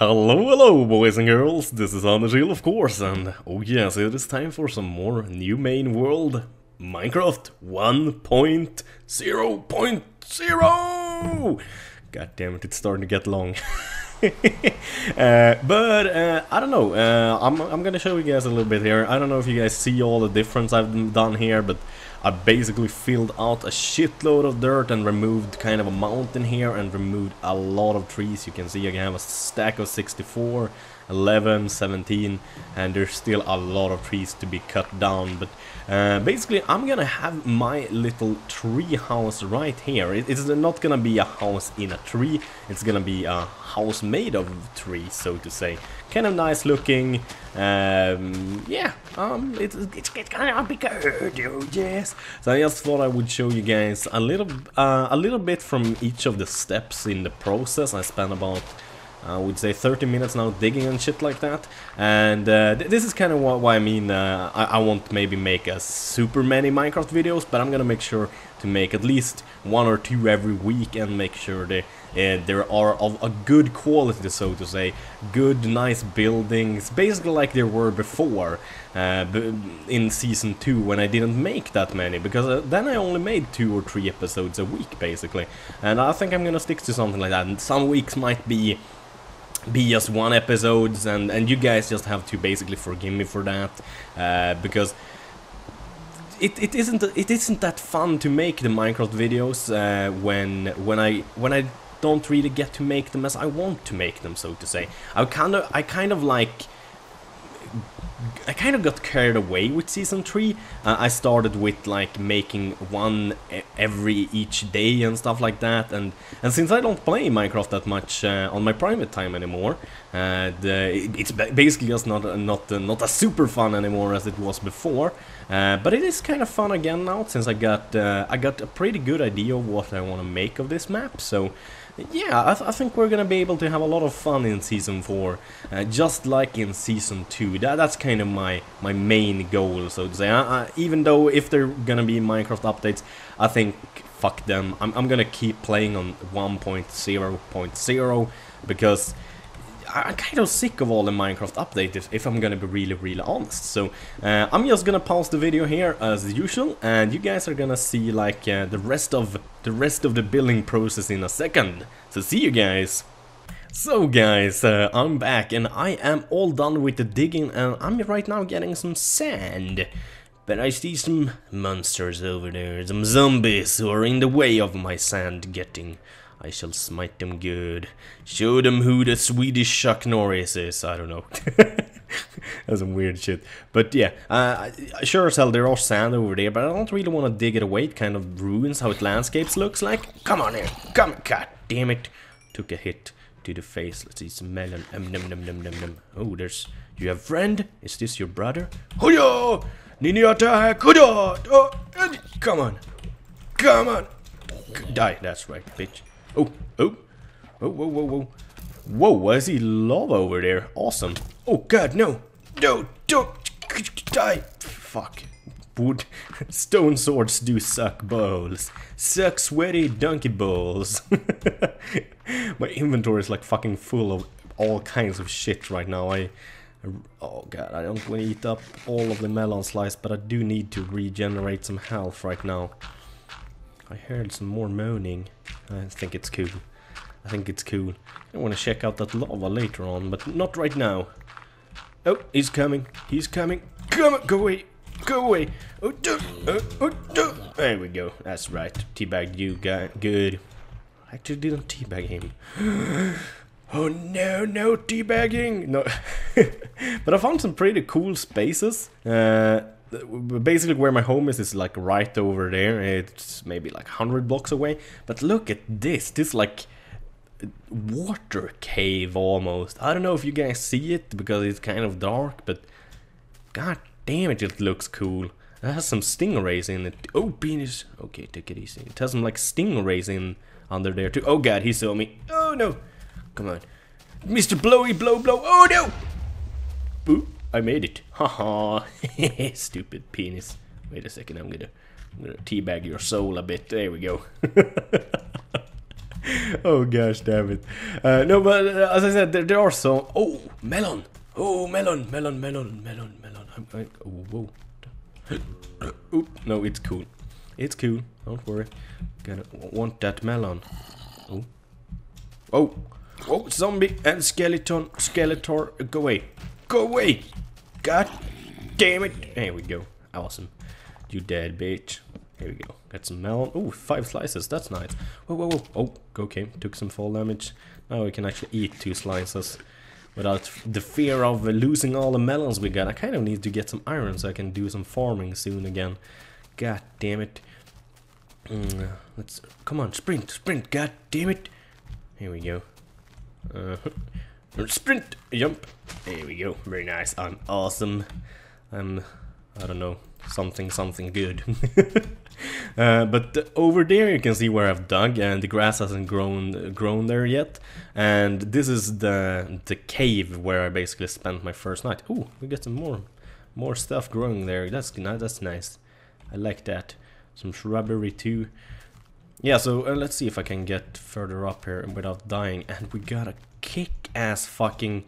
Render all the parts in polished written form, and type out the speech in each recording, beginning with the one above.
Hello boys and girls, this is AnderZEL of course, and oh yes, it is time for some more new main world Minecraft 1.0.0. God damn it, it's starting to get long. but I don't know, I'm gonna show you guys a little bit here. I don't know if you guys see all the difference I've done here, but I basically filled out a shitload of dirt and removed kind of a mountain here and removed a lot of trees. You can see I can have a stack of 64, 11, 17, and there's still a lot of trees to be cut down. But basically I'm gonna have my little tree house right here. It's not gonna be a house in a tree, it's gonna be a house made of trees, so to say. Kind of nice looking, it's gonna be good, oh yes. So I just thought I would show you guys a little bit from each of the steps in the process. I spent about, I would say, 30 minutes now digging and shit like that, and this is kind of why I mean, I won't maybe make a super many Minecraft videos, but I'm gonna make sure to make at least one or two every week and make sure that there are of a good quality, so to say, good nice buildings, basically like there were before in season 2 when I didn't make that many, because then I only made 2 or 3 episodes a week basically, and I think I'm gonna stick to something like that. And some weeks might be just 1 episodes, and you guys just have to basically forgive me for that, because it isn't that fun to make the Minecraft videos when I don't really get to make them as I want to make them, so to say. I kind of got carried away with season 3. I started with like making one each day and stuff like that, and since I don't play Minecraft that much on my private time anymore, it's basically just not as super fun anymore as it was before. But it is kind of fun again now, since I got a pretty good idea of what I want to make of this map. So yeah, I think we're gonna be able to have a lot of fun in season 4, just like in season 2. That's kind of my main goal, so to say. Even though if they're gonna be Minecraft updates, I think fuck them. I'm gonna keep playing on 1.0.0 because I'm kind of sick of all the Minecraft updates, if I'm gonna be really honest. So I'm just gonna pause the video here as usual, and you guys are gonna see like the rest of the building process in a second. So see you guys. So guys, I'm back and I am all done with the digging, and I'm right now getting some sand. But I see some monsters over there, some zombies who are in the way of my sand getting. I shall smite them good. Show them who the Swedish Chuck Norris is. I don't know. That's some weird shit. But yeah, sure as hell there are sand over there, but I don't really want to dig it away. It kind of ruins how it landscapes looks like. Come on here. Come. God damn it. Took a hit to the face. Let's eat some melon. Nom, nom, nom, nom, nom. Oh, there's... You have a friend? Is this your brother? Huyo! Nini attack! Huyo! Oh, come on. Come on. Die. That's right, bitch. Oh, oh, oh, whoa, whoa, whoa. Whoa, I see lava over there. Awesome. Oh, God, no. No, don't die. Fuck. Wood. Stone swords do suck balls. Suck sweaty donkey balls. My inventory is like fucking full of all kinds of shit right now. Oh God, I don't want to eat up all of the melon slice, but I do need to regenerate some health right now. I heard some more moaning. I think it's cool. I think it's cool. I want to check out that lava later on, but not right now. Oh, he's coming. He's coming. Come on, go away. Go away. Oh, do, oh, do. There we go. That's right. Teabag you guy. Good. I actually didn't teabag him. Oh no, no teabagging. No. But I found some pretty cool spaces. Basically where my home is like right over there. It's maybe like 100 blocks away, but look at this like water cave almost. I don't know if you guys see it because it's kind of dark, but god damn it looks cool. It has some stingrays in it. Oh penis, okay, take it easy. It has some like stingrays in under there too. Oh god, he saw me. Oh no, come on, Mr. Blowy, blow blow. Oh no. Boop. I made it. Haha. Stupid penis. Wait a second, I'm gonna teabag your soul a bit. There we go. Oh gosh, damn it. No, but as I said, there are some... Oh, melon! Oh, melon. Whoa. Oop, no, it's cool. It's cool. Don't worry. Gonna want that melon. Oh. Oh. Oh, zombie and skeleton. Skeletor, go away. Go away! God damn it! There we go. Awesome. You dead, bitch. Here we go. Got some melon. Oh, 5 slices. That's nice. Whoa, whoa, whoa. Oh, okay. Took some fall damage. Now we can actually eat 2 slices without the fear of losing all the melons we got. I kind of need to get some iron so I can do some farming soon again. God damn it. Let's... Come on, sprint, sprint. God damn it. Here we go. Sprint, jump. There we go. Very nice. I'm awesome. I'm... I don't know. Something good. But over there you can see where I've dug, and the grass hasn't grown there yet. And this is the cave where I basically spent my first night. Ooh, we got some more stuff growing there. That's nice. I like that. Some shrubbery too. Yeah, so let's see if I can get further up here without dying. And we got a kick-ass fucking...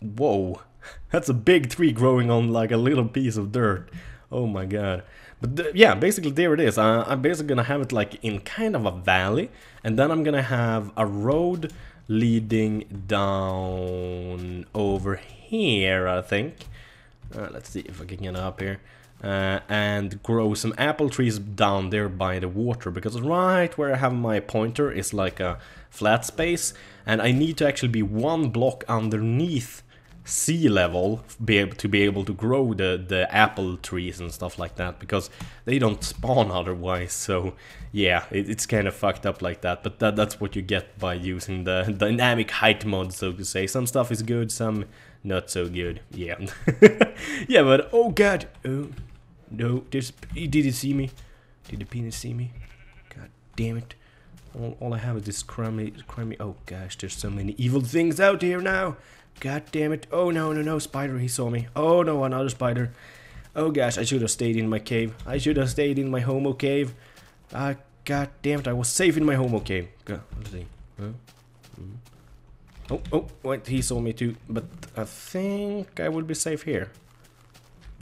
Whoa. That's a big tree growing on like a little piece of dirt. Oh my god. But yeah, basically there it is. I'm basically gonna have it like in kind of a valley, and then I'm gonna have a road leading down over here, I think. Let's see if I can get up here. And grow some apple trees down there by the water, because right where I have my pointer is like a flat space, and I need to actually be 1 block underneath sea level to be able to grow the apple trees and stuff like that, because they don't spawn otherwise. So yeah, it's kind of fucked up like that, but that's what you get by using the dynamic height mod, so to say. Some stuff is good, some not so good. Yeah. Yeah, but oh god. Oh no, did he see me? Did the penis see me? God damn it. All I have is this crummy. Oh gosh, there's so many evil things out here now. God damn it. Oh no, spider, he saw me. Oh no, another spider. Oh gosh, I should have stayed in my cave. I should have stayed in my homo cave. God damn it, I was safe in my homo cave. God, let's see. Oh, wait, he saw me too. But I think I will be safe here.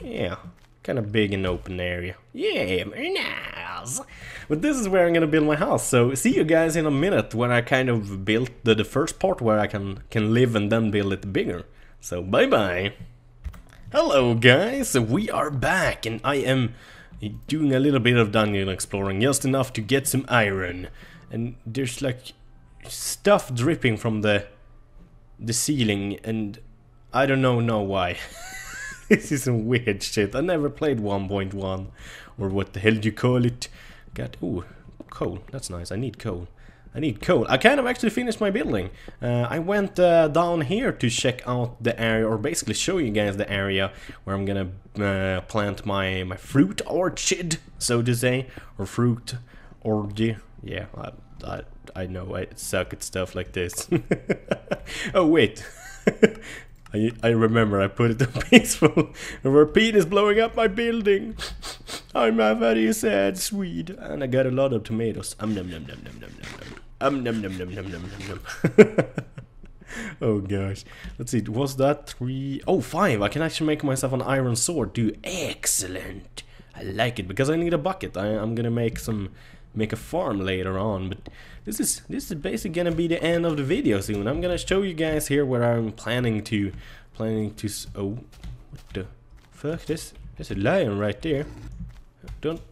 Yeah. Kind of big and open area. Yeah, very nice. But this is where I'm gonna build my house. So see you guys in a minute when I kind of built the first part where I can live and then build it bigger. So bye-bye. Hello guys, we are back, and I am doing a little bit of dungeon exploring, just enough to get some iron. And there's like stuff dripping from the ceiling, and I don't know why. This is some weird shit. I never played 1.1, or what the hell do you call it? God, ooh, coal. That's nice. I need coal. I need coal. I kind of actually finished my building. I went down here to check out the area, or basically show you guys the area where I'm gonna plant my fruit orchard, so to say, or fruit orgy. Yeah, I know. I suck at stuff like this. Oh wait. I remember I put it on peaceful. The repeat is blowing up my building. I'm a very sad Swede. And I got a lot of tomatoes. Nom nom nom nom nom nom nom. Oh gosh. Let's see, was that 3? Oh, 5. I can actually make myself an iron sword too. Excellent. I like it, because I need a bucket. I'm gonna make a farm later on, but this is basically gonna be the end of the video soon. I'm gonna show you guys here where I'm planning to oh, what the fuck? There's a lion right there. Don't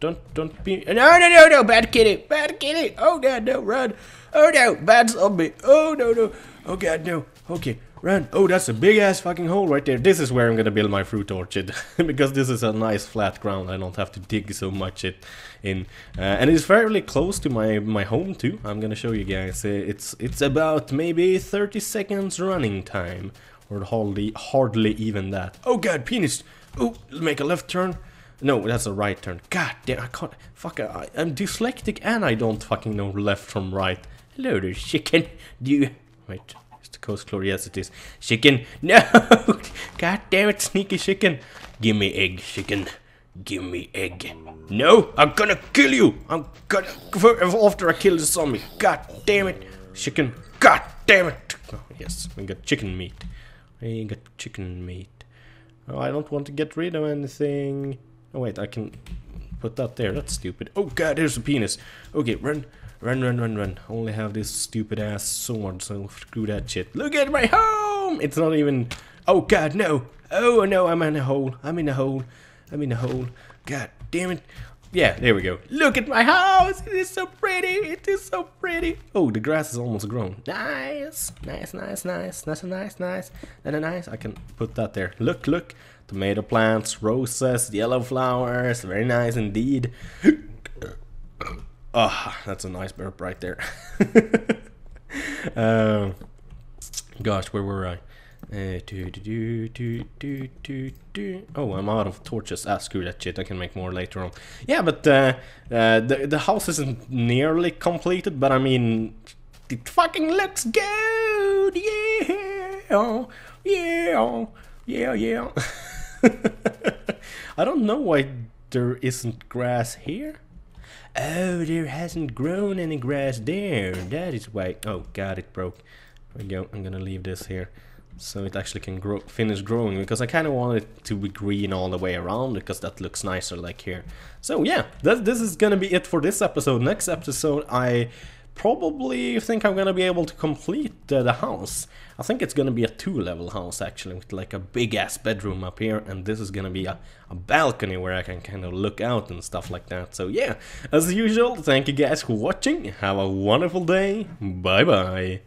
be no, bad kitty. Oh god, no, run. Oh no, bad zombie. Oh no, oh god, no. Okay, run. Oh, that's a big ass fucking hole right there. This is where I'm gonna build my fruit orchard, because this is a nice flat ground. I don't have to dig so much it in, and it's fairly close to my home too. I'm gonna show you guys. It's about maybe 30 seconds running time, or hardly even that. Oh god, penis. Oh, make a left turn. No, that's a right turn. God damn, I can't. Fuck, I'm dyslexic and I don't fucking know left from right. Hello there, chicken. Do you... Wait. Coast Glory, yes it is. Chicken, no! God damn it, sneaky chicken. Gimme egg, chicken. Give me egg. No, I'm gonna kill you. I'm gonna, after I kill the zombie. God damn it. Chicken. God damn it. Oh, yes, we got chicken meat. We got chicken meat. Oh, I don't want to get rid of anything. Oh, wait, I can put that there. That's stupid. Oh, God, there's a penis. Okay, run. Run, run, run, run. I only have this stupid ass sword, so screw that shit. Look at my home! It's not even... Oh, God, no. Oh, no, I'm in a hole. I'm in a hole. I'm in a hole. God damn it. Yeah, there we go. Look at my house! It is so pretty! It is so pretty! Oh, the grass is almost grown. Nice! Nice, nice, nice. That's a nice, nice. That's a nice. I can put that there. Look, look. Tomato plants, roses, yellow flowers. Very nice indeed. Ah, oh, that's a nice burp right there. Gosh, where were I? Oh, I'm out of torches. Ah, screw that shit. I can make more later on. Yeah, but the house isn't nearly completed, but I mean, it fucking looks good. Yeah, yeah, yeah, yeah. I don't know why there isn't grass here. Oh, there hasn't grown any grass there. That is why. Oh God, it broke. There we go. I'm gonna leave this here, so it actually can grow, finish growing, because I kind of want it to be green all the way around, because that looks nicer like here. So yeah, this is gonna be it for this episode. Next episode, I probably think I'm gonna be able to complete the house. I think it's gonna be a 2-level house actually, with like a big ass bedroom up here, and this is gonna be a balcony where I can kind of look out and stuff like that. So yeah, as usual, thank you guys for watching. Have a wonderful day. Bye bye.